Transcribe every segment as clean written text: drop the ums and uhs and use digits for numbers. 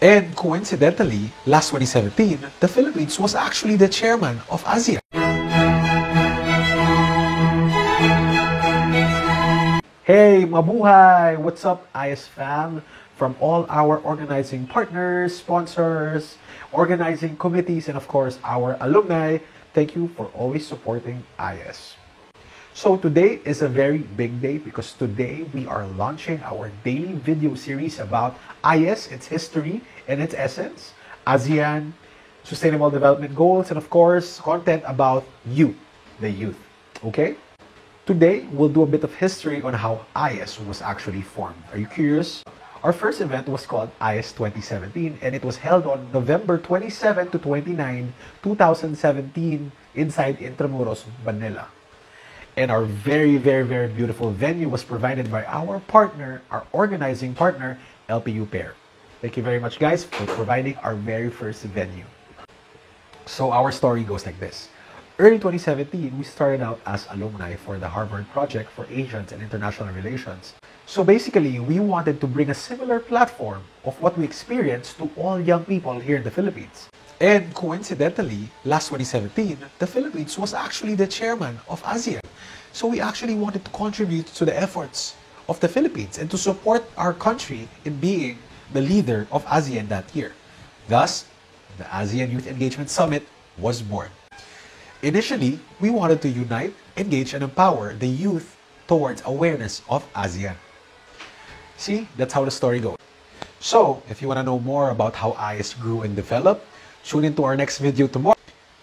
And coincidentally, last 2017, the Philippines was actually the chairman of ASEAN. Hey, mabuhay! What's up, AYES fam? From all our organizing partners, sponsors, organizing committees, and of course, our alumni, thank you for always supporting AYES. So today is a very big day because today we are launching our daily video series about AYES, its history and its essence, ASEAN, Sustainable Development Goals, and of course, content about you, the youth, okay? Today, we'll do a bit of history on how AYES was actually formed. Are you curious? Our first event was called AYES 2017 and it was held on November 27 to 29, 2017 inside Intramuros, Manila. And our very, very beautiful venue was provided by our partner, our organizing partner, LPU Pair. Thank you very much, guys, for providing our very first venue. So our story goes like this. Early 2017, we started out as alumni for the Harvard Project for Asians and International Relations. So basically, we wanted to bring a similar platform of what we experienced to all young people here in the Philippines. And coincidentally, last 2017, the Philippines was actually the chairman of ASEAN. So we actually wanted to contribute to the efforts of the Philippines and to support our country in being the leader of ASEAN that year. Thus, the ASEAN Youth Engagement Summit was born. Initially, we wanted to unite, engage, and empower the youth towards awareness of ASEAN. See, that's how the story goes. So, if you want to know more about how AYES grew and developed, tune into our next video tomorrow.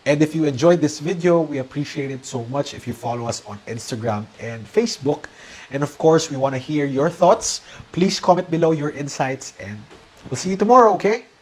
And if you enjoyed this video, we appreciate it so much if you follow us on Instagram and Facebook. And of course, we want to hear your thoughts. Please comment below your insights and we'll see you tomorrow, okay?